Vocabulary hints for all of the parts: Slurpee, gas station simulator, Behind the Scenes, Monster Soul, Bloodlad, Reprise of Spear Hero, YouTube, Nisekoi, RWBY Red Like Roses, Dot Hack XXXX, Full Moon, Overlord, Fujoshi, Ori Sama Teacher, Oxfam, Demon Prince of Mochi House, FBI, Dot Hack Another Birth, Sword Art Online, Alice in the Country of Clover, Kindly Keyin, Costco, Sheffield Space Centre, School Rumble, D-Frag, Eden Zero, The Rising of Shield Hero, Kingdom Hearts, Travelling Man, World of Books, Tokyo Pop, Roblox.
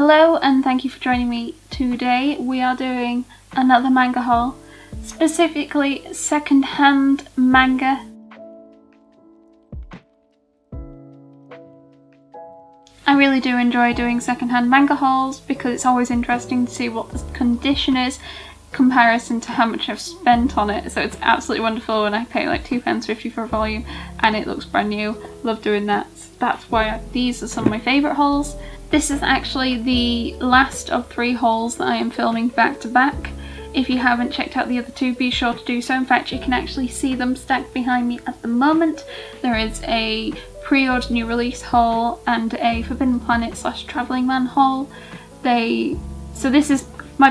Hello and thank you for joining me today. We are doing another manga haul, specifically second-hand manga. I really do enjoy doing second-hand manga hauls because it's always interesting to see what the condition is in comparison to how much I've spent on it. So it's absolutely wonderful when I pay like £2.50 for a volume and it looks brand new. Love doing that. That's why these are some of my favourite hauls. This is actually the last of three hauls that I am filming back to back. If you haven't checked out the other two, be sure to do so. In fact, you can actually see them stacked behind me at the moment. There is a pre-order new release haul and a Forbidden Planet / Travelling Man haul. My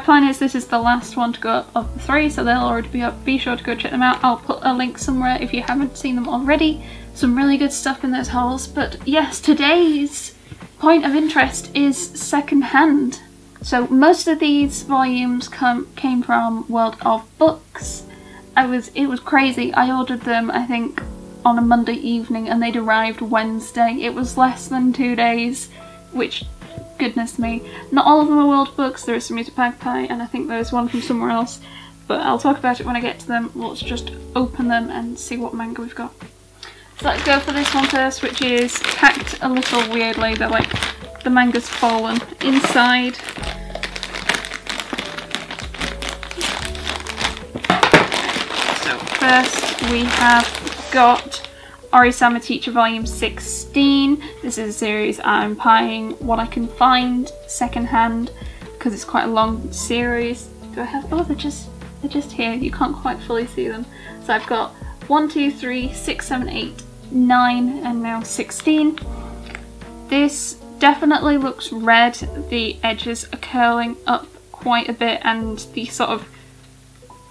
plan is this is the last one to go up of the three, so they'll already be up. Be sure to go check them out. I'll put a link somewhere if you haven't seen them already. Some really good stuff in those hauls, but yes, today's point of interest is second-hand. So most of these volumes came from World of Books. It was crazy. I ordered them, I think, on a Monday evening and they'd arrived Wednesday. It was less than 2 days, which, goodness me. Not all of them are World Books. There is some Music Magpie and I think there's one from somewhere else, but I'll talk about it when I get to them. Let's just open them and see what manga we've got. So let's go for this one first, which is packed a little weirdly. They're like, the manga's fallen inside. So first we have got Ori Sama Teacher Volume 16. This is a series I'm buying what I can find secondhand because it's quite a long series. Do I have? Oh, they're just here. You can't quite fully see them. So I've got 1, 2, 3, 6, 7, 8, 9, and now 16. This definitely looks red. The edges are curling up quite a bit and the sort of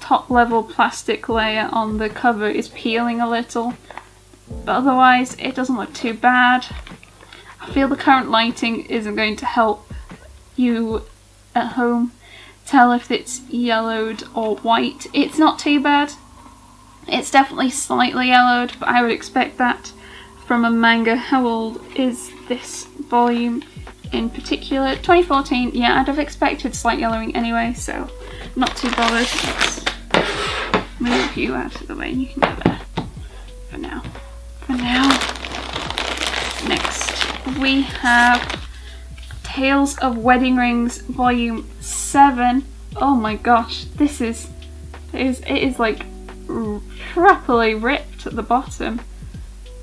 top level plastic layer on the cover is peeling a little. But otherwise, it doesn't look too bad. I feel the current lighting isn't going to help you at home tell if it's yellowed or white. It's not too bad. It's definitely slightly yellowed, but I would expect that from a manga. How old is this volume in particular? 2014. Yeah, I'd have expected slight yellowing anyway, so not too bothered. Let's move you out of the way and you can go there for now. Next we have Tales of Wedding Rings Volume 7. Oh my gosh, it is like properly ripped at the bottom.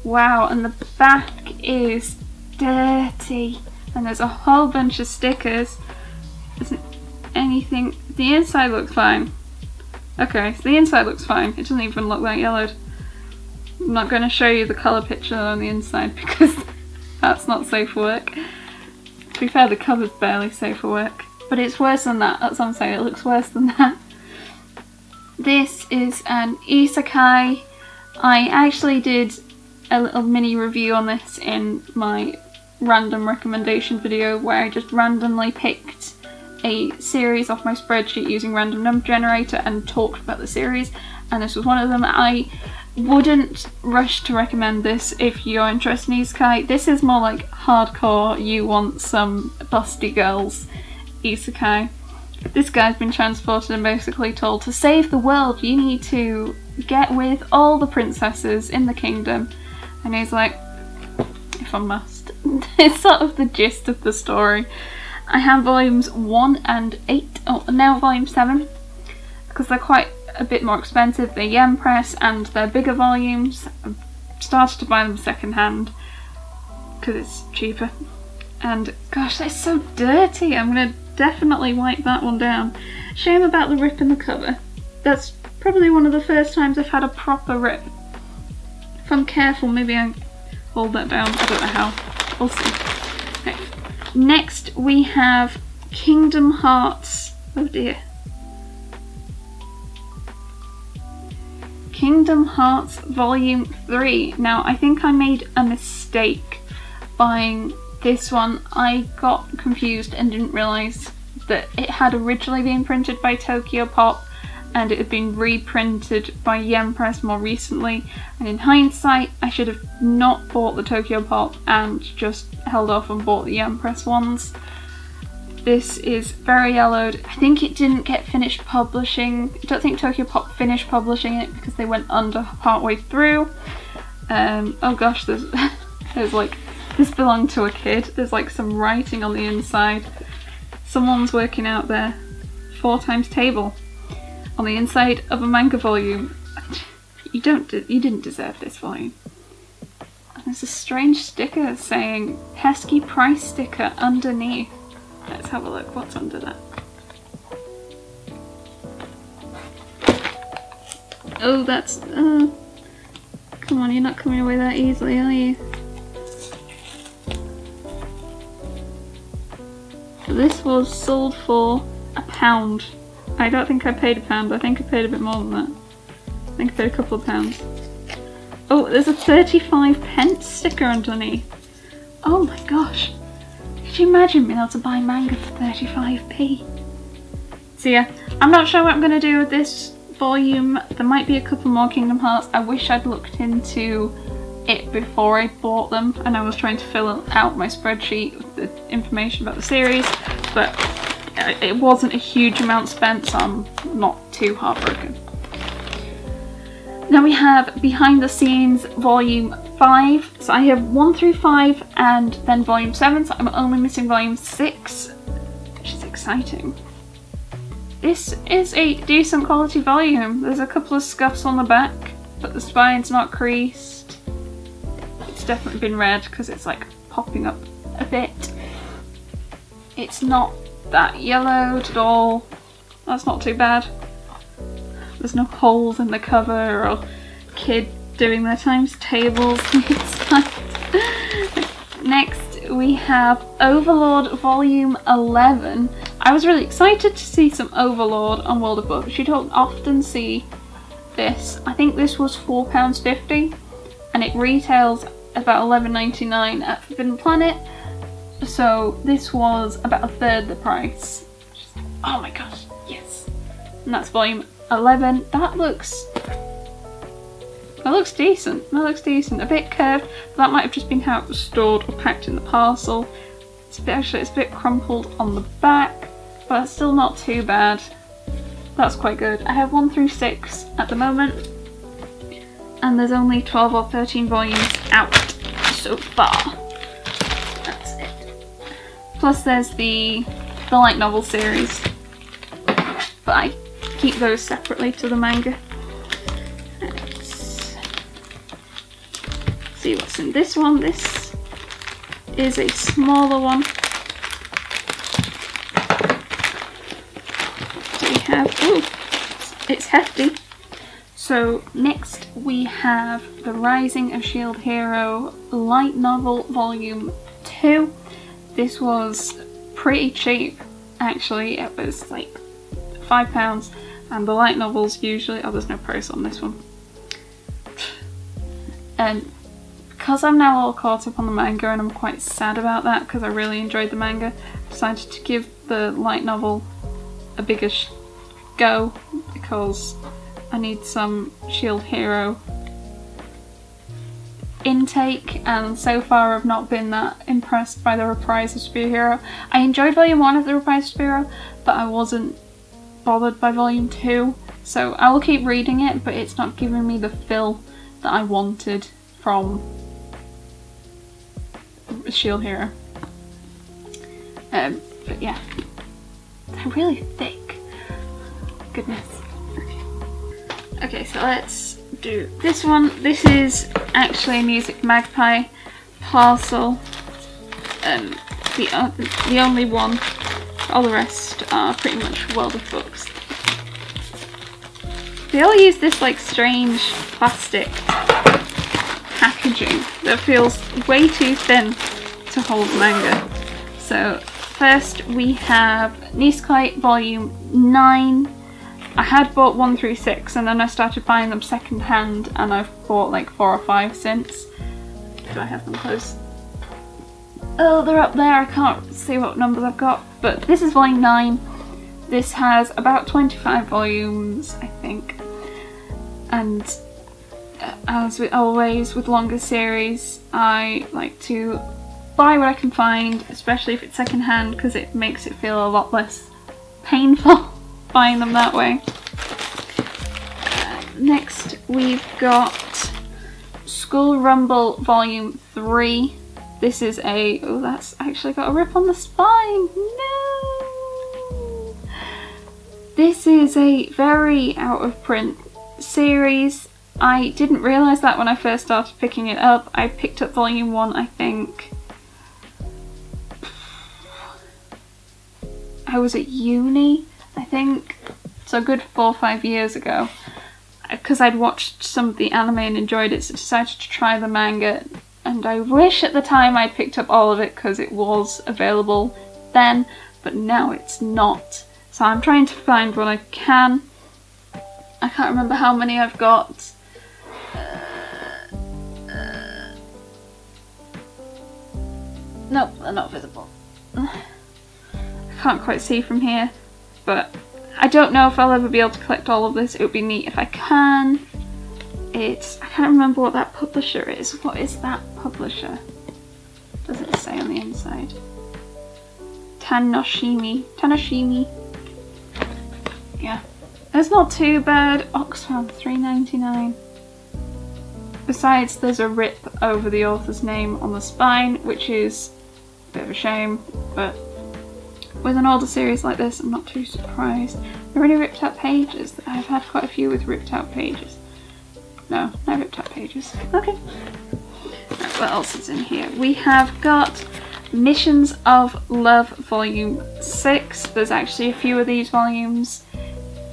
Wow, and the back is dirty and there's a whole bunch of stickers. The inside looks fine. Okay, so the inside looks fine. It doesn't even look that yellowed. I'm not going to show you the colour picture on the inside because that's not safe for work. To be fair, the cover's barely safe for work. But it's worse than that, that's what I'm saying, it looks worse than that. This is an isekai. I actually did a little mini review on this in my random recommendation video where I just randomly picked a series off my spreadsheet using random number generator and talked about the series, and this was one of them. I wouldn't rush to recommend this if you're interested in isekai. This is more like hardcore, you want some busty girls isekai. This guy's been transported and basically told to save the world you need to get with all the princesses in the kingdom, and he's like, if I must. It's sort of the gist of the story. I have volumes 1 and 8, oh, now volume 7, because they're quite a bit more expensive. They're Yen Press and they're bigger volumes. I've started to buy them second hand because it's cheaper. And gosh, that's so dirty. I'm going to definitely wipe that one down. Shame about the rip in the cover. That's probably one of the first times I've had a proper rip. If I'm careful, maybe I hold that down. I don't know how. We'll see. Okay. Next we have Kingdom Hearts. Oh dear. Kingdom Hearts Volume 3. Now, I think I made a mistake buying this one. I got confused and didn't realise that it had originally been printed by Tokyo Pop and it had been reprinted by Yen Press more recently. And in hindsight, I should have not bought the Tokyo Pop and just held off and bought the Yen Press ones. This is very yellowed. I think it didn't get finished publishing. I don't think Tokyo Pop finished publishing it because they went under partway through. Oh gosh, there's like, this belonged to a kid. There's like some writing on the inside. Someone's working out their 4x table on the inside of a manga volume. You didn't deserve this volume. And there's a strange sticker saying pesky price sticker underneath. Let's have a look, what's under that? Oh, that's... come on, you're not coming away that easily, are you? This was sold for £1. I don't think I paid £1, I think I paid a bit more than that. I think I paid a couple of pounds. Oh, there's a 35p sticker underneath. Oh my gosh. Could you imagine being able to buy manga for 35p? So yeah, I'm not sure what I'm going to do with this volume. There might be a couple more Kingdom Hearts. I wish I'd looked into it before I bought them, and I was trying to fill out my spreadsheet with the information about the series, but it wasn't a huge amount spent, so I'm not too heartbroken. Now we have Behind the Scenes volume 5, so I have 1 through 5 and then volume 7, so I'm only missing volume 6, which is exciting. This is a decent quality volume. There's a couple of scuffs on the back, but the spine's not creased. It's definitely been read because it's like popping up a bit. It's not that yellowed at all. That's not too bad. There's no holes in the cover or kid doing their times tables. Next we have Overlord volume 11. I was really excited to see some Overlord on World of Books. You don't often see this. I think this was £4.50 and it retails about £11.99 at Forbidden Planet. So this was about a third the price. Oh my gosh, yes. And that's volume 11. That looks decent. That looks decent. A bit curved, but that might have just been how it was stored or packed in the parcel. It's a bit crumpled on the back, but it's still not too bad. That's quite good. I have 1 through 6 at the moment, and there's only 12 or 13 volumes out so far. That's it. Plus there's the light novel series, but I keep those separately to the manga. Let's see what's in this one. This is a smaller one. So we have, ooh, it's hefty. So next we have The Rising of Shield Hero light novel volume 2. This was pretty cheap actually. It was like £5. And the light novels usually, oh, there's no price on this one. And because I'm now all caught up on the manga, and I'm quite sad about that because I really enjoyed the manga, I decided to give the light novel a bigger go because I need some Shield Hero intake, and so far I've not been that impressed by the Reprise of Spear Hero. I enjoyed volume 1 of the Reprise of Spear Hero, but I wasn't bothered by volume 2, so I will keep reading it, but it's not giving me the fill that I wanted from Shield Hero. But yeah, they're really thick. Goodness. Okay, so let's do this one. This is actually a Music Magpie parcel, the only one. All the rest are pretty much World of Books. They all use this like strange plastic packaging that feels way too thin to hold manga. So first we have Nisekoi volume 9. I had bought 1 through 6 and then I started buying them second hand, and I've bought like 4 or 5 since. Do I have them close? Oh, they're up there. I can't see what numbers I've got, but this is volume 9. This has about 25 volumes, I think. And as with always with longer series, I like to buy what I can find, especially if it's secondhand, because it makes it feel a lot less painful buying them that way. Next we've got School Rumble Volume 3. This is a... oh, that's actually got a rip on the spine! No! This is a very out of print series. I didn't realise that when I first started picking it up. I picked up Volume 1, I think. I was at uni, I think. So a good 4 or 5 years ago. Because I'd watched some of the anime and enjoyed it, so decided to try the manga. And I wish at the time I'd picked up all of it because it was available then, but now it's not. So I'm trying to find what I can. I can't remember how many I've got. Nope, they're not visible. I can't quite see from here, but I don't know if I'll ever be able to collect all of this. It would be neat if I can. It's... I can't remember what that publisher is. What is that publisher? Does it say on the inside? Tanoshimi. Tanoshimi. Yeah. That's not too bad. Oxfam, $3.99. Besides, there's a rip over the author's name on the spine, which is a bit of a shame, but with an older series like this, I'm not too surprised. I've already ripped out pages. I've had quite a few with ripped out pages. No, no ripped out pages. Okay. Right, what else is in here? We have got Missions of Love Volume 6. There's actually a few of these volumes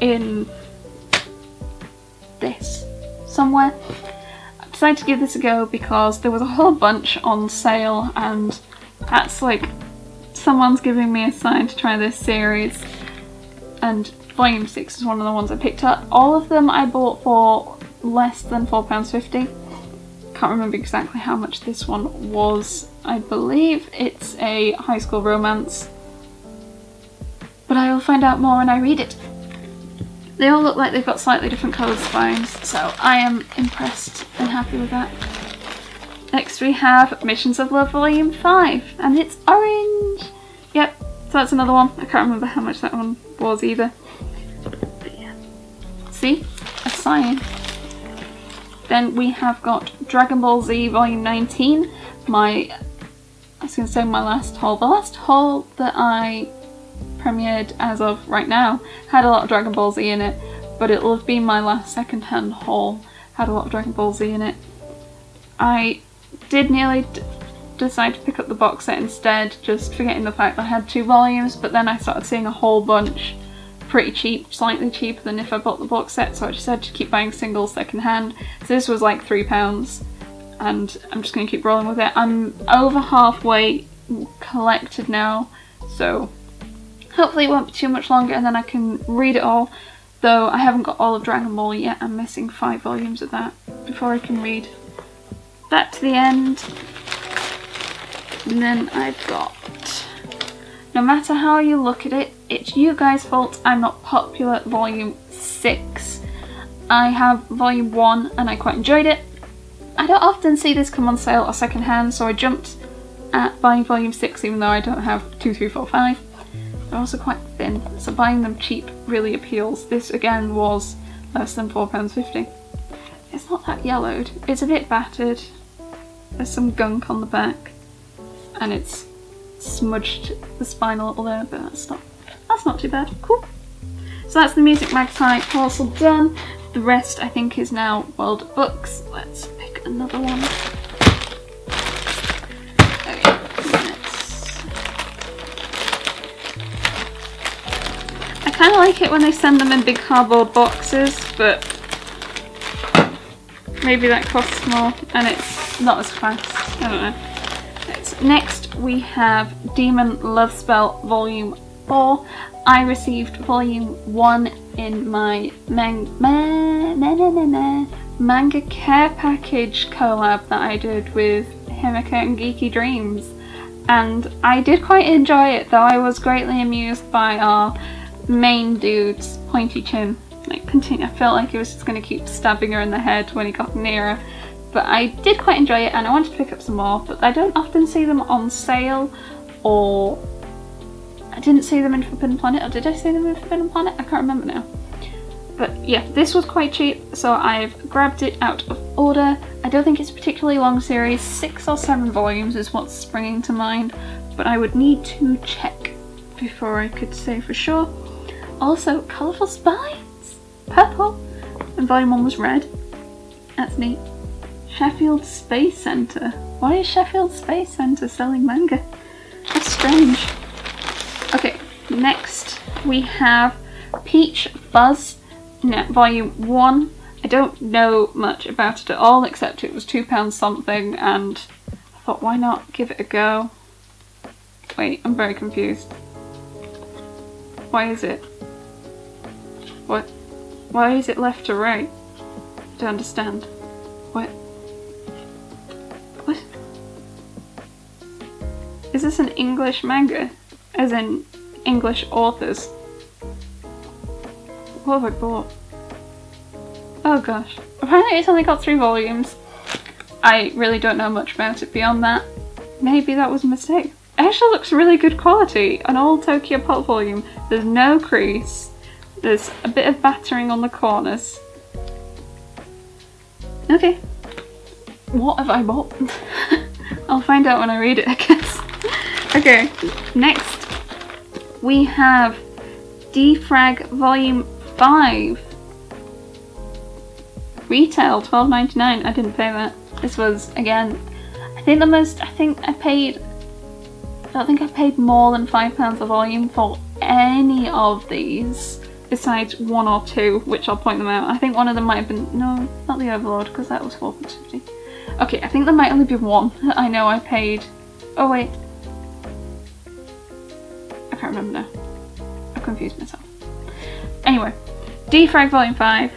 in this somewhere. I decided to give this a go because there was a whole bunch on sale, and that's like... someone's giving me a sign to try this series, and Volume 6 is one of the ones I picked up. All of them I bought for less than £4.50. Can't remember exactly how much this one was. I believe it's a high school romance, but I will find out more when I read it. They all look like they've got slightly different coloured spines, so I am impressed and happy with that. Next we have Missions of Love Volume 5, and it's orange! Yep, so that's another one. I can't remember how much that one was either. But yeah. See? A sign. Then we have got Dragon Ball Z Volume 19. The last haul that I premiered as of right now had a lot of Dragon Ball Z in it, but it'll have been my last second-hand haul. Had a lot of Dragon Ball Z in it. I did nearly decide to pick up the box set instead, just forgetting the fact that I had 2 volumes, but then I started seeing a whole bunch pretty cheap, slightly cheaper than if I bought the box set, so I just had to keep buying singles second hand. So this was like £3, and I'm just going to keep rolling with it. I'm over halfway collected now, so hopefully it won't be too much longer and then I can read it all, though I haven't got all of Dragon Ball yet. I'm missing 5 volumes of that before I can read that to the end. And then I've got No Matter How You Look at It, It's You Guys Fault, I'm Not Popular Volume 6. I have Volume 1 and I quite enjoyed it. I don't often see this come on sale or second hand, so I jumped at buying Volume 6 even though I don't have 2, 3, 4, 5. They're also quite thin, so buying them cheap really appeals. This again was less than £4.50. It's not that yellowed, it's a bit battered. There's some gunk on the back and it's smudged the spine a little there, but that's not too bad. Cool. So that's the Music Magpie parcel done. The rest I think is now World of Books. Let's pick another one. Okay, I kind of like it when they send them in big cardboard boxes, but maybe that costs more and it's not as fast. I don't know. Next we have Demon Love Spell Volume 4. I received Volume 1 in my manga care package collab that I did with Himika and Geeky Dreams, and I did quite enjoy it, though I was greatly amused by our main dude's pointy chin. I felt like he was just going to keep stabbing her in the head when he got nearer, but I did quite enjoy it and I wanted to pick up some more, but I don't often see them on sale, or I didn't see them in Forbidden Planet, or did I see them in Forbidden Planet? I can't remember now. But yeah, this was quite cheap, so I've grabbed it out of order. I don't think it's a particularly long series, 6 or 7 volumes is what's springing to mind, but I would need to check before I could say for sure. Also, colourful spines, purple, and volume 1 was red. That's neat. Sheffield Space Centre. Why is Sheffield Space Centre selling manga? That's strange. Okay, next we have Peach Fuzz, volume 1. I don't know much about it at all, except it was £2 something, and I thought, why not give it a go? Wait, I'm very confused. Why is it? What? Why is it left to right? I don't understand. What? What? Is this an English manga? As in English authors? What have I bought? Oh gosh. Apparently it's only got 3 volumes. I really don't know much about it beyond that. Maybe that was a mistake. It actually looks really good quality. An old Tokyo Pop volume. There's no crease. There's a bit of battering on the corners. Okay. What have I bought? I'll find out when I read it, I guess. Okay, next we have D-Frag volume 5. Retail, £12.99. I didn't pay that. This was, again, I don't think I paid more than £5 a volume for any of these, besides 1 or 2, which I'll point them out. I think one of them might have been, no, not the Overlord, because that was £4.50. Okay, I think there might only be one that I know I paid. Oh wait, I can't remember now. I confused myself. Anyway, D-Frag Volume 5,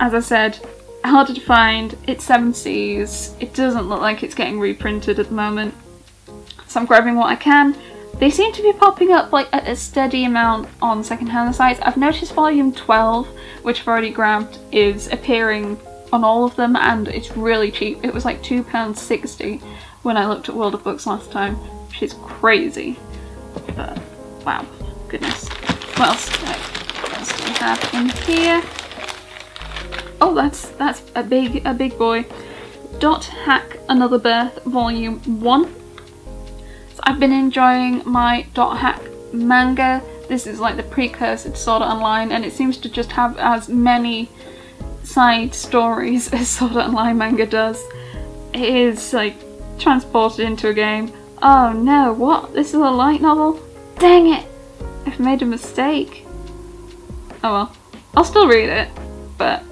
as I said, harder to find. It's 7 Cs. It doesn't look like it's getting reprinted at the moment, so I'm grabbing what I can. They seem to be popping up like at a steady amount on secondhand sites. I've noticed volume 12, which I've already grabbed, is appearing on all of them, and it's really cheap. It was like £2.60 when I looked at World of Books last time, which is crazy. But wow, goodness. What else do we have in here? Oh, that's a big boy. Dot Hack Another Birth Volume 1. I've been enjoying my Dot Hack manga. This is like the precursor to Sword Art Online, and it seems to just have as many side stories as Sword Art Online manga does. It is like transported into a game. Oh no, what? This is a light novel? Dang it! I've made a mistake. Oh well. I'll still read it, but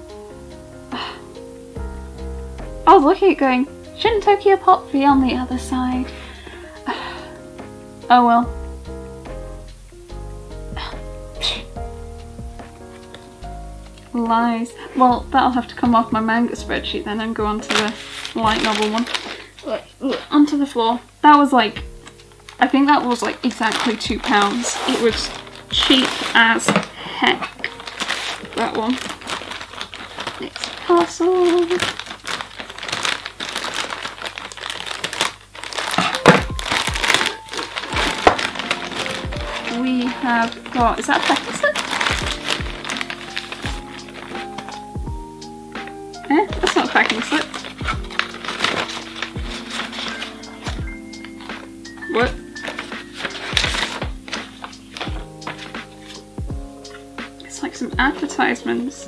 I was looking at going, shouldn't Tokyo Pop be on the other side? Oh well. Lies. Well, that'll have to come off my manga spreadsheet then and go onto the light novel one. Onto the floor. That was like, I think that was like exactly £2. It was cheap as heck. That one. Next parcel. We have got, is that a packing slip? Eh, that's not a packing slip. What? It's like some advertisements.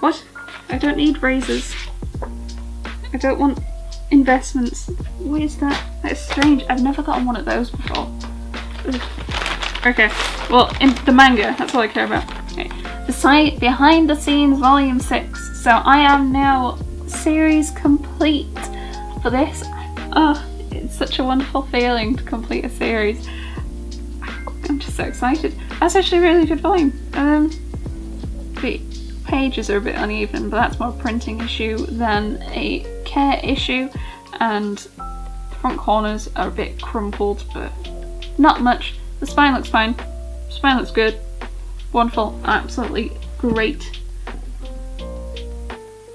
What? I don't need razors. I don't want investments. What is that? That is strange. I've never gotten one of those before. Ugh. Okay, well, in the manga, that's all I care about. Okay. Behind the Scenes Volume 6. So I am now series complete for this. Oh, it's such a wonderful feeling to complete a series. I'm just so excited. That's actually a really good volume. The pages are a bit uneven, but that's more a printing issue than a care issue. And the front corners are a bit crumpled, but not much. The spine looks fine. The spine looks good. Wonderful. Absolutely great.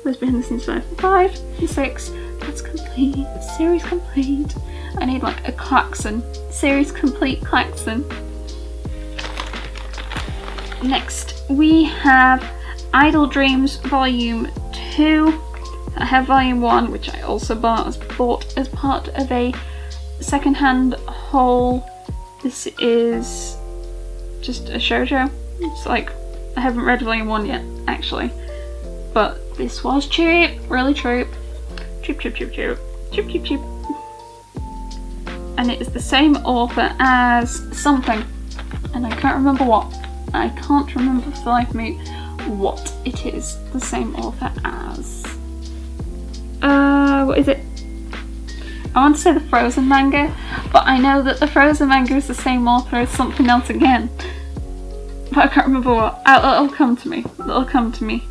was Behind the Scenes 5 and 6. That's complete. Series complete. I need like a klaxon. Series complete klaxon. Next we have Idle Dreams Volume 2. I have Volume 1, which I also bought as part of a second-hand haul. This is just a shoujo. It's like, I haven't read Volume 1 yet, actually. But this was cheap, really cheap. Cheap, cheap, cheap, cheap. Cheap, cheap, cheap. And it is the same author as something. And I can't remember what. I can't remember for the life of me what it is the same author as. What is it? I want to say the Frozen manga, but I know that the Frozen manga is the same author as something else again. But I can't remember what. It'll come to me. It'll come to me.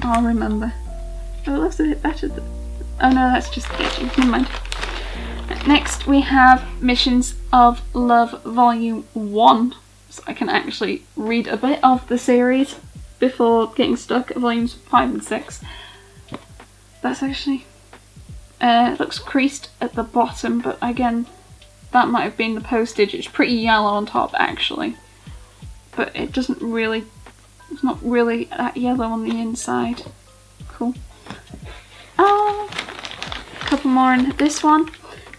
I'll remember. Oh, it looks a bit better. Oh no, that's just itchy. Never mind. Next we have Missions of Love Volume 1. So I can actually read a bit of the series before getting stuck at Volumes 5 and 6. That's actually... it looks creased at the bottom, but again, that might have been the postage. It's pretty yellow on top, actually. But it doesn't really... It's not really that yellow on the inside. Cool. A couple more in this one.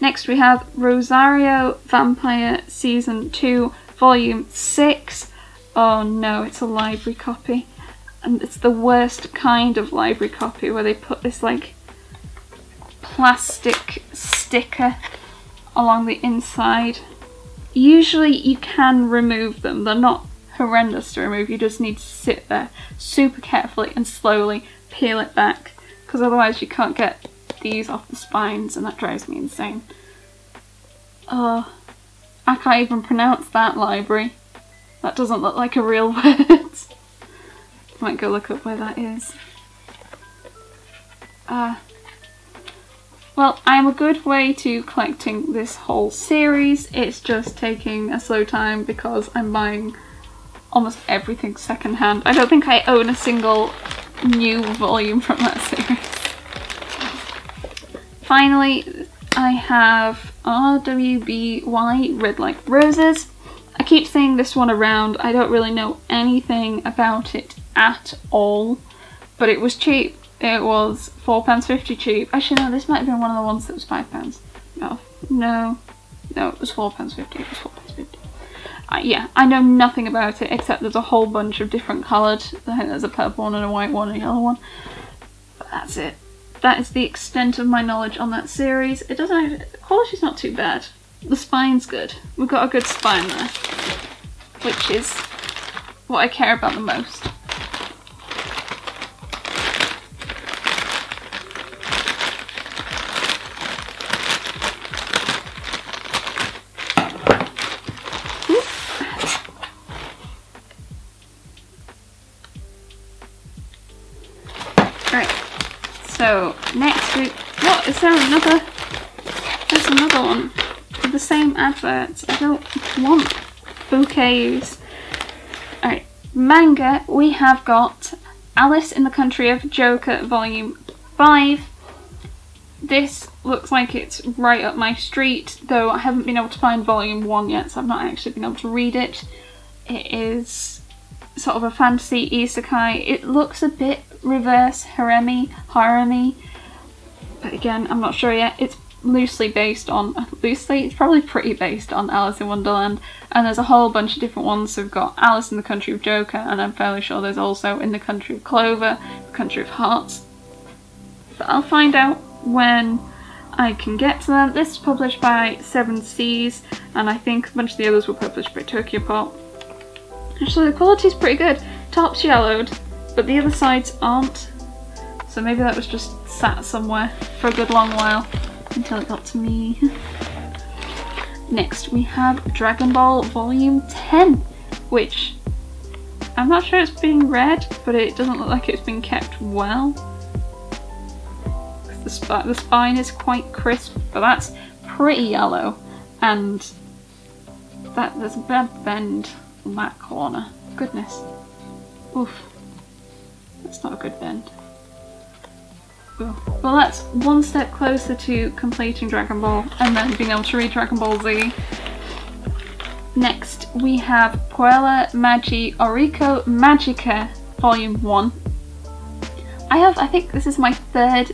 Next we have Rosario Vampire Season 2 Volume 6. Oh no, it's a library copy. And it's the worst kind of library copy where they put this like plastic sticker along the inside. Usually you can remove them. They're not horrendous to remove, you just need to sit there super carefully and slowly peel it back, because otherwise you can't get these off the spines, and that drives me insane. Oh, I can't even pronounce that library. That doesn't look like a real word. I might go look up where that is. Well, I'm a good way to collecting this whole series. It's just taking a slow time because I'm buying almost everything secondhand. I don't think I own a single new volume from that series. Finally, I have RWBY Red Like Roses. I keep seeing this one around. I don't really know anything about it at all, but it was cheap. It was £4.50 cheap. Actually, no, this might have been one of the ones that was £5. No, it was £4.50. It was £4.50. Yeah, I know nothing about it except there's a whole bunch of different coloured. I think there's a purple one and a white one and a yellow one. But that's it. That is the extent of my knowledge on that series. It doesn't have... The quality's not too bad. The spine's good. We've got a good spine there, which is what I care about the most. So next week, what is there another? There's another one with the same adverts. I don't want bouquets. Alright, manga, we have got Alice in the Country of Joker Volume 5. This looks like it's right up my street, though I haven't been able to find Volume 1 yet, so I've not actually been able to read it. It is sort of a fantasy isekai. It looks a bit reverse harem-y, but again, I'm not sure yet. It's it's probably pretty based on Alice in Wonderland, and there's a whole bunch of different ones. So we've got Alice in the Country of Joker, and I'm fairly sure there's also In the Country of Clover, The Country of Hearts, but I'll find out when I can get to them. This is published by Seven Seas, and I think a bunch of the others were published by Tokyo Pop. Actually, the quality's pretty good. Top's yellowed, but the other sides aren't, so maybe that was just sat somewhere for a good long while until it got to me. Next we have Dragon Ball Volume 10, which I'm not sure it's being read, but it doesn't look like it's been kept well. The spine is quite crisp, but that's pretty yellow, and that there's a bad bend on that corner. Goodness. Oof. That's not a good bend. Ooh. Well, that's one step closer to completing Dragon Ball and then being able to read Dragon Ball Z. Next we have Puella Magi Oriko Magica Volume 1. I think this is my third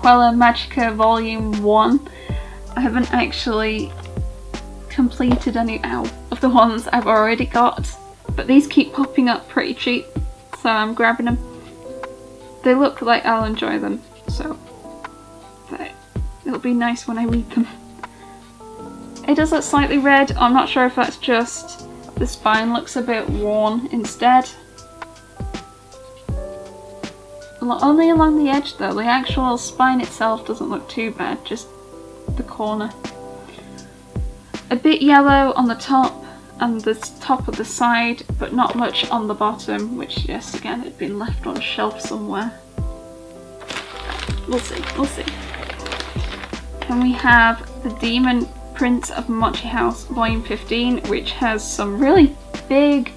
Puella Magica Volume 1. I haven't actually completed any out of the ones I've already got, but these keep popping up pretty cheap, so I'm grabbing them. They look like I'll enjoy them, so it'll be nice when I read them. It does look slightly red. I'm not sure if that's just the spine looks a bit worn instead. Only along the edge though, the actual spine itself doesn't look too bad, just the corner. A bit yellow on the top and the top of the side, but not much on the bottom, which yes, again, had been left on a shelf somewhere. We'll see, we'll see. And we have The Demon Prince of Mochi House Volume 15, which has some really big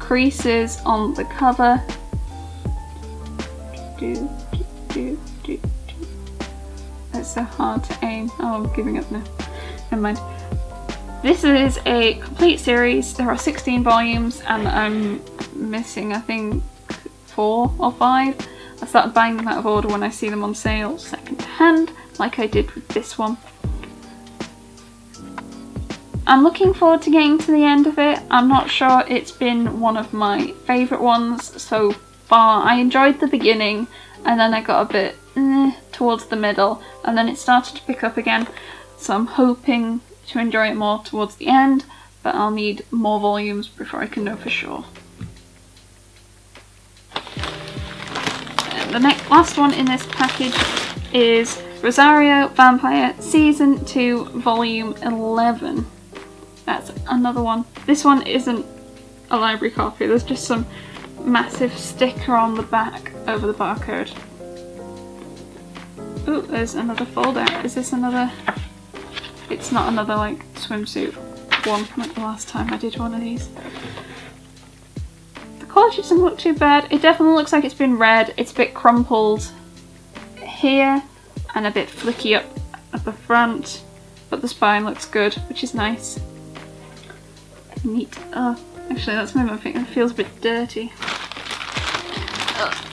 creases on the cover. That's so hard to aim. Oh, I'm giving up now. Never mind. This is a complete series. There are 16 volumes and I'm missing, I think, 4 or 5. I started buying them out of order when I see them on sale second hand, like I did with this one. I'm looking forward to getting to the end of it. I'm not sure it's been one of my favourite ones so far. I enjoyed the beginning and then I got a bit towards the middle and then it started to pick up again, so I'm hoping to enjoy it more towards the end, but I'll need more volumes before I can know for sure. And the next last one in this package is Rosario Vampire Season 2 Volume 11. That's another one. This one isn't a library copy, there's just some massive sticker on the back over the barcode. Oh, there's another fold out. Is this another? It's not another like swimsuit one like the last time I did one of these. The quality doesn't look too bad. It definitely looks like it's been read. It's a bit crumpled here and a bit flicky up at the front, but the spine looks good, which is nice. Neat. Oh, actually that's my thing. It feels a bit dirty. Ugh.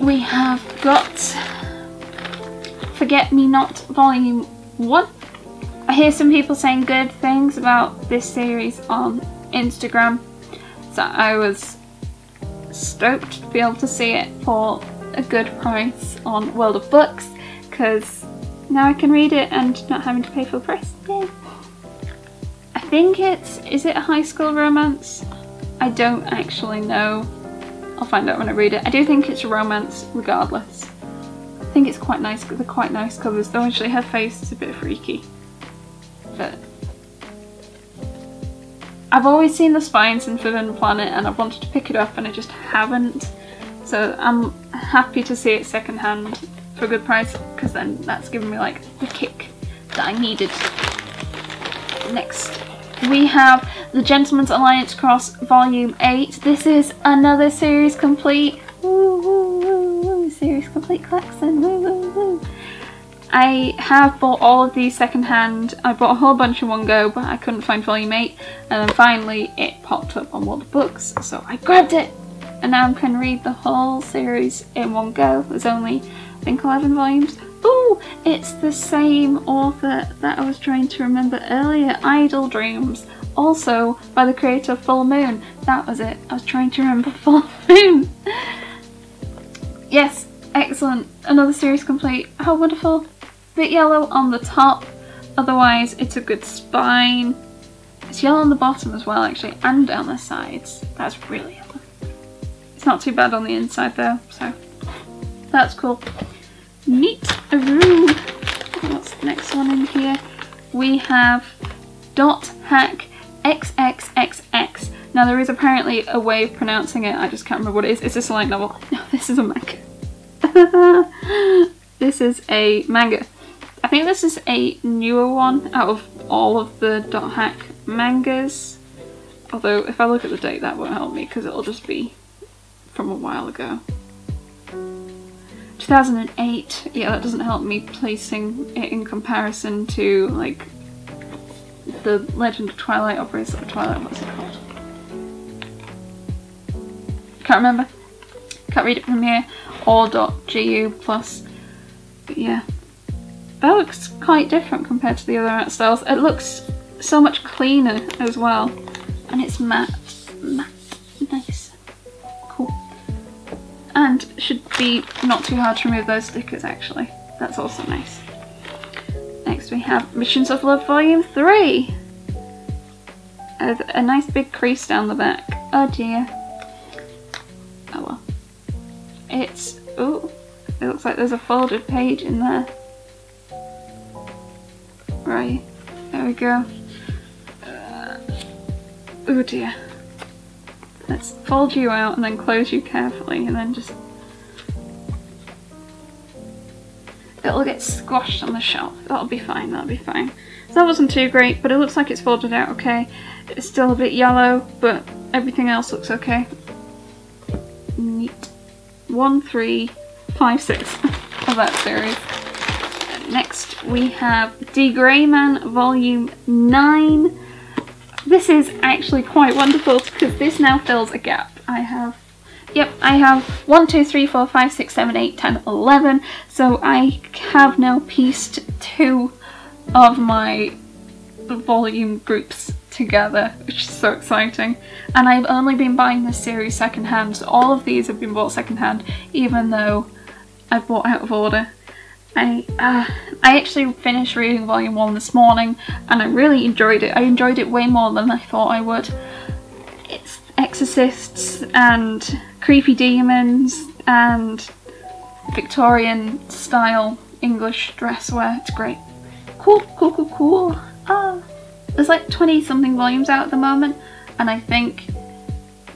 We have got Forget Me Not Volume 1. I hear some people saying good things about this series on Instagram, so I was stoked to be able to see it for a good price on World of Books, because now I can read it and not having to pay for the price. Yay. I think it's, is it a high school romance? I don't actually know. I'll find out when I read it. I do think it's a romance regardless. I think it's quite nice, they're quite nice covers, though actually her face is a bit freaky. But I've always seen the spines in Forbidden Planet and I've wanted to pick it up and I just haven't. So I'm happy to see it secondhand for a good price, because then that's given me like the kick that I needed. Next, we have The Gentleman's Alliance Cross Volume 8. This is another series complete. Woo, woo, woo, woo. Series complete collection. Woo, woo, woo. I have bought all of these secondhand. I bought a whole bunch in one go, but I couldn't find Volume 8. And then finally it popped up on World of Books, so I grabbed it. And now I can read the whole series in one go. There's only, I think, 11 volumes. Ooh, it's the same author that I was trying to remember earlier, Idle Dreams, also by the creator of Full Moon. That was it, I was trying to remember Full Moon. Yes, excellent, another series complete, how wonderful. Bit yellow on the top, otherwise it's a good spine. It's yellow on the bottom as well actually, and down the sides, that's really yellow. It's not too bad on the inside though, so that's cool. Neat. What's the next one in here? We have Dot Hack XXXX. Now there is apparently a way of pronouncing it, I just can't remember what it is. Is this a light novel? No, this is a manga. This is a manga. I think this is a newer one out of all of the .hack mangas. Although if I look at the date that won't help me because it'll just be from a while ago. 2008, yeah, that doesn't help me placing it in comparison to like the Legend of Twilight or Princess of Twilight, what's it called? Can't remember. Can't read it from here. Or .gu plus. But yeah. That looks quite different compared to the other art styles. It looks so much cleaner as well. And it's matte, nice, cool. And should be not too hard to remove those stickers actually. That's also nice. Next we have Missions of Love Volume 3. A nice big crease down the back. Oh dear. Oh well. It's, oh, it looks like there's a folded page in there. Right, there we go. Oh dear. Let's fold you out and then close you carefully and then just... It'll get squashed on the shelf. That'll be fine, that'll be fine. So that wasn't too great, but it looks like it's folded out okay. It's still a bit yellow, but everything else looks okay. Neat. 1, 3, 5, 6 of that series. Next we have D. Greyman Volume 9. This is actually quite wonderful because this now fills a gap. I have, yep, I have 1, 2, 3, 4, 5, 6, 7, 8, 10, 11. So I have now pieced 2 of my volume groups together, which is so exciting. And I've only been buying this series secondhand, so all of these have been bought secondhand, even though I've bought out of order. I actually finished reading Volume 1 this morning and I really enjoyed it. I enjoyed it way more than I thought I would. It's exorcists and creepy demons and Victorian style English dress wear. It's great. Cool, cool, cool, cool. There's like 20 something volumes out at the moment and I think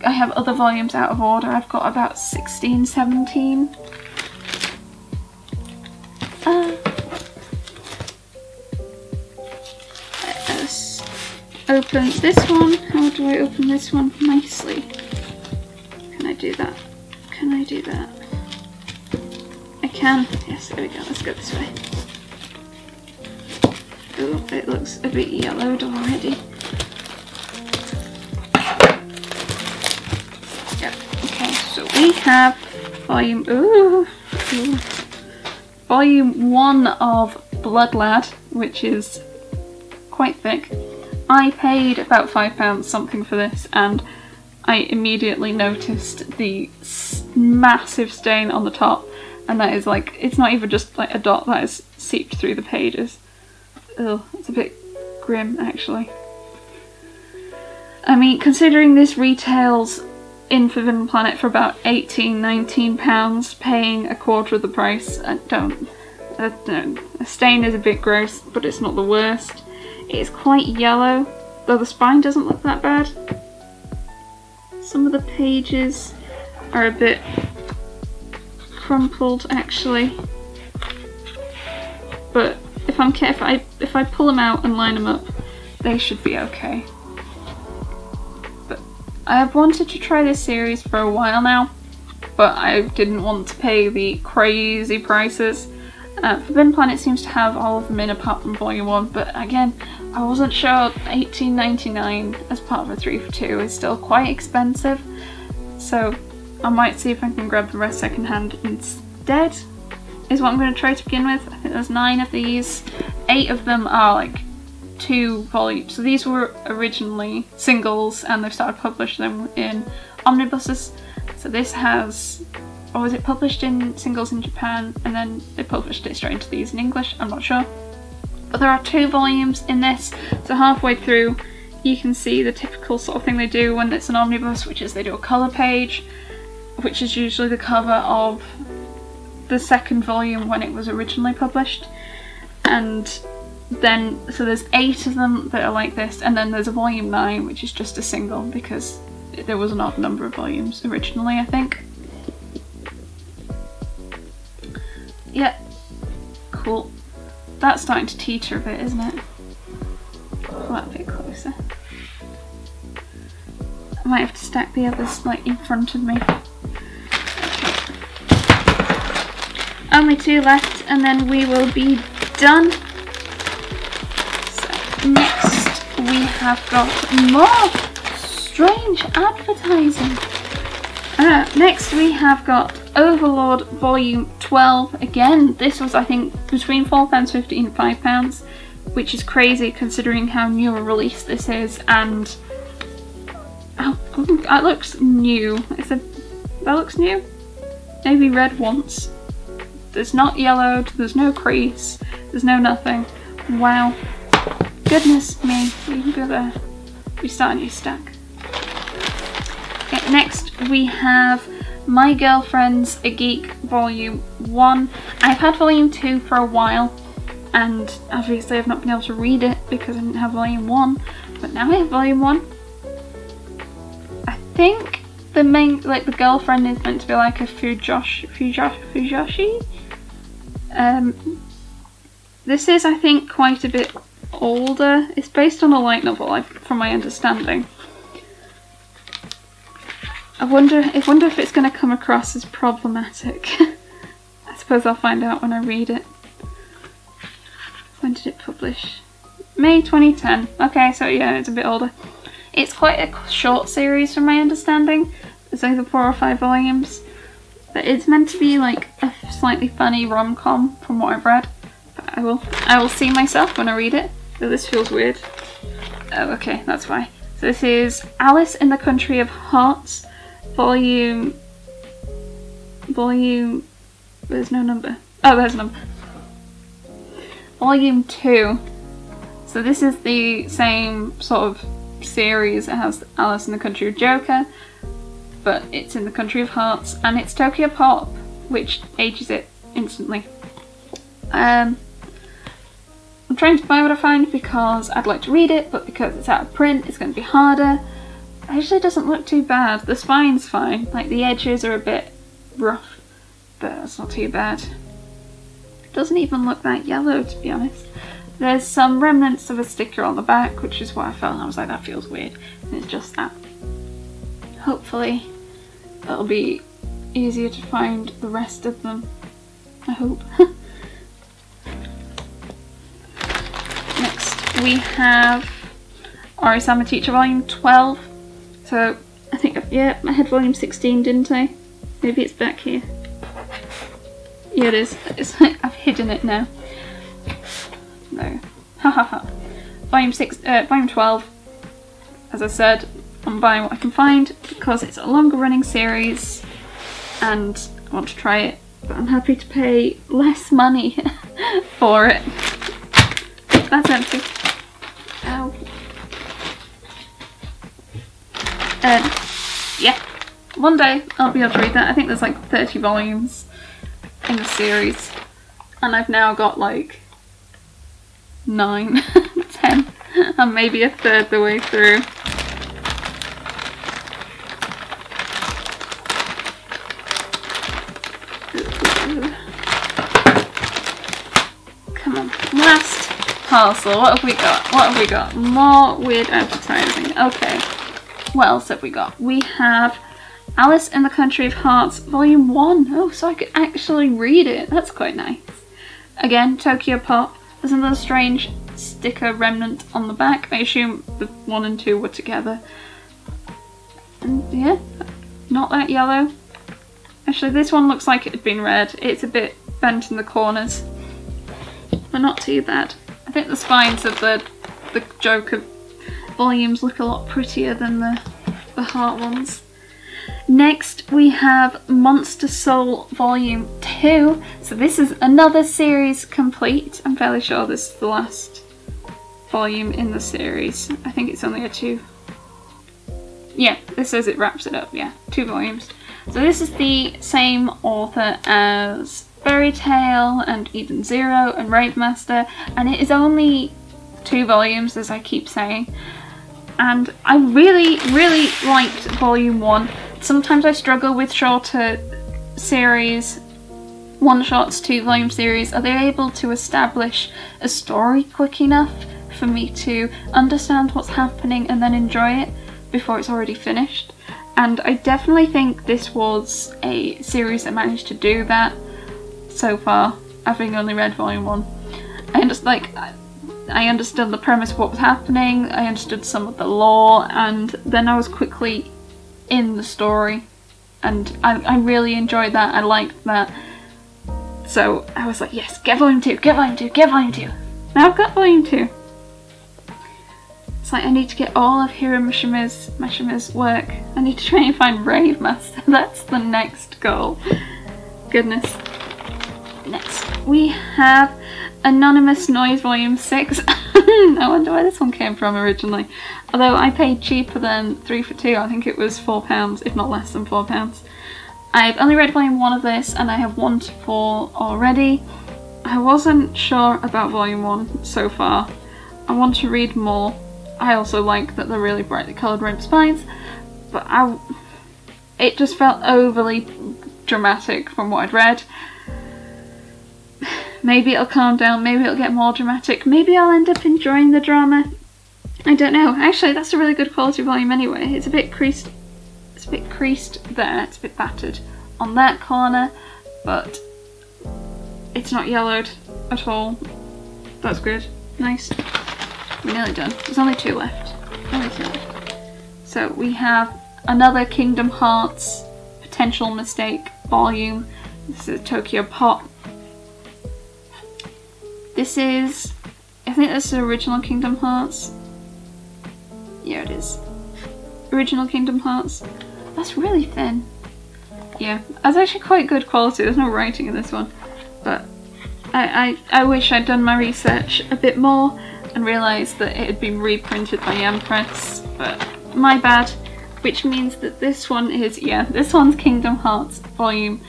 I have other volumes out of order. I've got about 16, 17. Let's open this one. How do I open this one nicely? Can I do that? Can I do that? I can. Yes, there we go. Let's go this way. Oh, it looks a bit yellowed already. Yep. Okay, so we have volume... Ooh! Ooh. Volume 1 of Bloodlad, which is quite thick. I paid about £5 something for this and I immediately noticed the massive stain on the top, and that is like, it's not even just like a dot, that is seeped through the pages. Ugh, it's a bit grim actually. I mean, considering this retails in Forbidden Planet for about £18–19, paying a quarter of the price, I don't, a stain is a bit gross, but it's not the worst. It's quite yellow, though the spine doesn't look that bad. Some of the pages are a bit crumpled actually, but if I pull them out and line them up, they should be okay. I have wanted to try this series for a while now, but I didn't want to pay the crazy prices. Forbidden Planet seems to have all of them in apart from Volume 1, but again, I wasn't sure. £18.99 as part of a 3 for 2 is still quite expensive, so I might see if I can grab the rest secondhand instead, is what I'm going to try to begin with. I think there's 9 of these. 8 of them are like 2 volumes. So these were originally singles and they've started publishing them in omnibuses. So this has, or was it published in singles in Japan and then they published it straight into these in English? I'm not sure. But there are 2 volumes in this. So halfway through you can see the typical sort of thing they do when it's an omnibus, which is they do a colour page, which is usually the cover of the second volume when it was originally published. And then, so there's 8 of them that are like this, and then there's a volume 9 which is just a single because there was an odd number of volumes originally, I think. Yeah, cool. That's starting to teeter a bit, isn't it? Pull that a bit closer. I might have to stack the others like in front of me. Okay. Only two left and then we will be done. So next we have got more strange advertising. Next we have got Overlord Volume 12. Again, this was I think between £4.50 and £5, which is crazy considering how new a release this is, and that looks new. That looks new? Maybe read once. It's not yellowed, there's no crease, there's no nothing. Wow. Goodness me, we can go there. We start a new stack. Okay, next we have My Girlfriend's a Geek Volume 1. I've had Volume 2 for a while, and obviously I've not been able to read it because I didn't have Volume 1, but now I have Volume 1. I think the main, like the girlfriend is meant to be like a Fujoshi? This is, I think, quite a bit older. It's based on a light novel, from my understanding. I wonder if it's going to come across as problematic. I suppose I'll find out when I read it. When did it publish? May 2010. Okay, so yeah, it's a bit older. It's quite a short series from my understanding. It's either 4 or 5 volumes. But it's meant to be like a slightly funny rom-com from what I've read. But I will see myself when I read it. Though this feels weird. Oh, okay, that's why. So this is Alice in the Country of Hearts. Volume, there's no number. Oh, there's a number. Volume 2. So this is the same sort of series. It has Alice in the Country of Joker, but it's in the Country of Hearts, and it's Tokyo Pop, which ages it instantly. I'm trying to buy what I find because I'd like to read it, but because it's out of print, it's going to be harder. Actually doesn't look too bad. The spine's fine, like the edges are a bit rough, but that's not too bad. It doesn't even look that yellow, to be honest. There's some remnants of a sticker on the back, which is what I felt. I was like, that feels weird, and it's just that. Hopefully that'll be easier to find the rest of them, I hope. Next we have Ori Sama Teacher Volume 12. So, I think, yeah, I had volume 16, didn't I? Maybe it's back here. Yeah, it is. It's, I've hidden it now. No. Ha ha ha. Volume 12. As I said, I'm buying what I can find because it's a longer running series and I want to try it, but I'm happy to pay less money for it. That's empty. Ow. Yeah, one day I'll be able to read that. I think there's like 30 volumes in the series and I've now got like 9, 10, and maybe a third the way through. Come on, last parcel. What have we got? What have we got? More weird advertising. Okay. What else have we got? We have Alice in the Country of Hearts Volume 1. Oh, so I could actually read it. That's quite nice. Again, Tokyo Pop. There's another strange sticker remnant on the back. I assume the 1 and 2 were together. And yeah, not that yellow. Actually, this one looks like it had been read. It's a bit bent in the corners, but not too bad. I think the spines of the Joker volumes look a lot prettier than the heart ones. Next we have Monster Soul Volume 2. So this is another series complete. I'm fairly sure this is the last volume in the series. I think it's only a 2. Yeah, this says it wraps it up. Yeah, 2 volumes. So this is the same author as Fairy Tale and Eden Zero and Rave Master, and it is only 2 volumes, as I keep saying. and I really, really liked Volume 1. Sometimes I struggle with shorter series, one-shots, two-volume series. Are they able to establish a story quick enough for me to understand what's happening and then enjoy it before it's already finished? And I definitely think this was a series that managed to do that so far, having only read Volume 1. I understood the premise of what was happening, I understood some of the lore, and then I was quickly in the story, and I really enjoyed that, I liked that. So I was like, yes, get Volume 2, get Volume 2, get Volume 2! Now I've got Volume 2! It's like, I need to get all of Hiro Mashima's work. I need to try and find Rave Master, that's the next goal. Goodness. Next, we have Anonymous Noise Volume 6. I wonder where this one came from originally. Although I paid cheaper than 3 for 2, I think it was £4, if not less than £4. I've only read Volume 1 of this and I have 1 to 4 already. I wasn't sure about Volume 1 so far. I want to read more. I also like that they're really brightly coloured rimmed spines, but it just felt overly dramatic from what I'd read. Maybe it'll calm down, maybe it'll get more dramatic, maybe I'll end up enjoying the drama. I don't know. Actually, that's a really good quality volume anyway. It's a bit creased there, it's a bit battered on that corner, but it's not yellowed at all. That's good. Nice. We're nearly done. There's only 2 left. Only 2 left. So we have another Kingdom Hearts Potential Mistake volume. This is Tokyo Pop. This is, I think this is original Kingdom Hearts. Yeah, it is. Original Kingdom Hearts. That's really thin. Yeah, that's actually quite good quality. There's no writing in this one. But I wish I'd done my research a bit more and realised that it had been reprinted by Yen Press, but my bad. Which means that this one is, yeah, this one's Kingdom Hearts Volume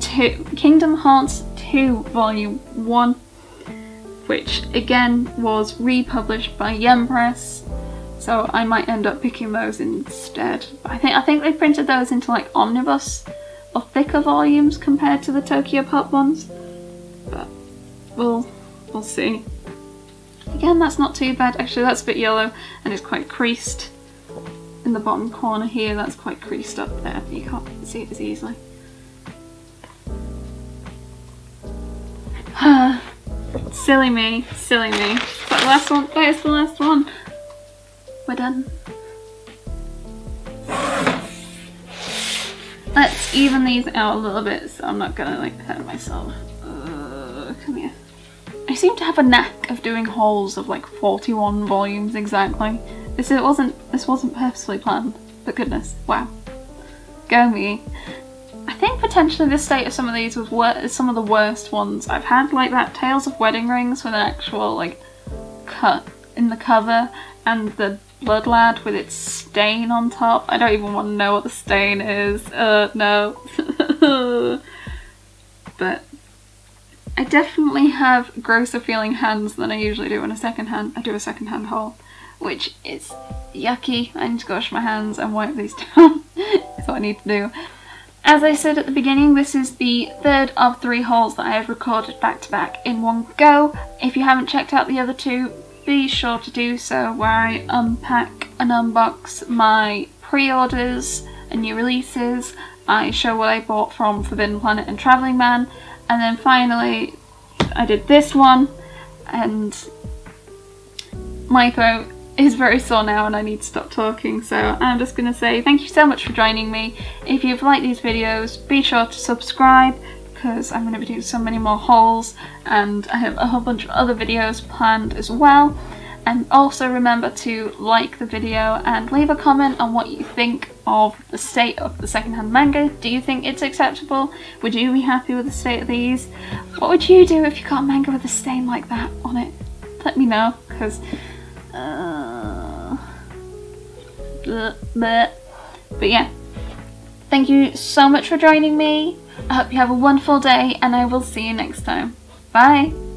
2. Kingdom Hearts 2 Volume 1. Which again was republished by Yen Press, so I might end up picking those instead. I think they printed those into like omnibus or thicker volumes compared to the Tokyo Pop ones, but we'll see. Again, that's not too bad. Actually, that's a bit yellow and it's quite creased in the bottom corner here. That's quite creased up there. You can't see it as easily. Silly me, silly me. Is that the last one? That is the last one. We're done. Let's even these out a little bit so I'm not gonna like hurt myself. Come here. I seem to have a knack of doing hauls of like 41 volumes exactly. This wasn't purposely planned, but goodness, wow. Go me. I think potentially the state of some of these was some of the worst ones I've had, like that Tales of Wedding Rings with an actual like cut in the cover and the Blood Lad with its stain on top. I don't even want to know what the stain is, no. But I definitely have grosser feeling hands than I usually do on a second hand. I do a second hand haul, which is yucky. I need to wash my hands and wipe these down. That's what I need to do. As I said at the beginning, this is the third of 3 hauls that I have recorded back to back in one go. If you haven't checked out the other 2, be sure to do so, where I unpack and unbox my pre-orders and new releases. I show what I bought from Forbidden Planet and Travelling Man, and then finally I did this one, and my throat is very sore now and I need to stop talking, so I'm just gonna say thank you so much for joining me. If you've liked these videos, be sure to subscribe because I'm gonna be doing so many more hauls and I have a whole bunch of other videos planned as well. And also remember to like the video and leave a comment on what you think of the state of the secondhand manga. Do you think it's acceptable? Would you be happy with the state of these? What would you do if you got a manga with a stain like that on it? Let me know, because but yeah, thank you so much for joining me. I hope you have a wonderful day and I will see you next time. Bye!